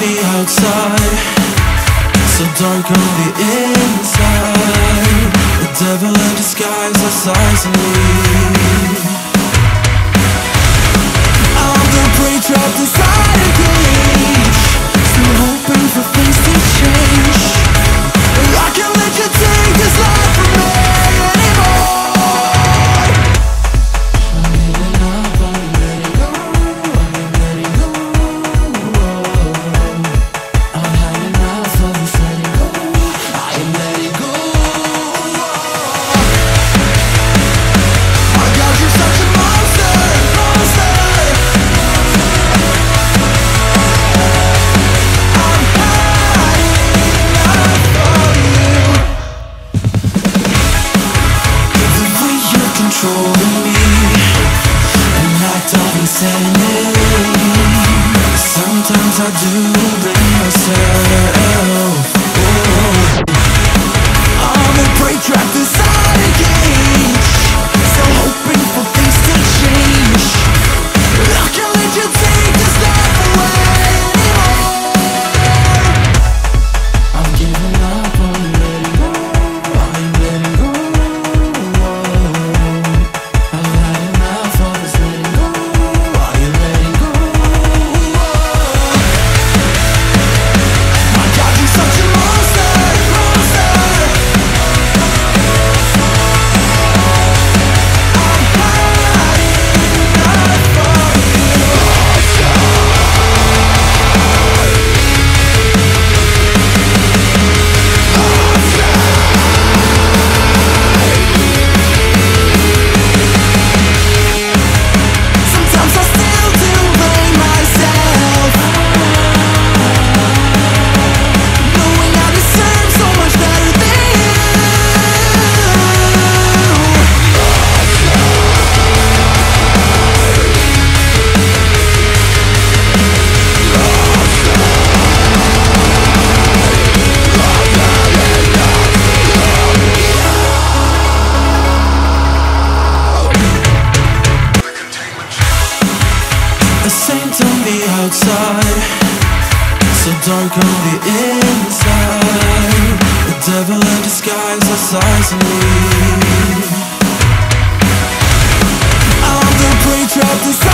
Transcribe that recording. the outside, so dark on the inside. The devil in disguise assails me. I'm the prey trapped inside a cage, still hoping for things to change. I can't let you take this life from me anymore. Sometimes I do blame myself. I'm a prey trapped inside a cage, so hoping for things to change. I can't let you take this life away anymore. I'm giving up, I'm letting go, I'm letting go. I've had enough of this letting go. Are you letting go? Outside, so dark on the inside. The devil in disguise assails me. I'm the prey trapped inside.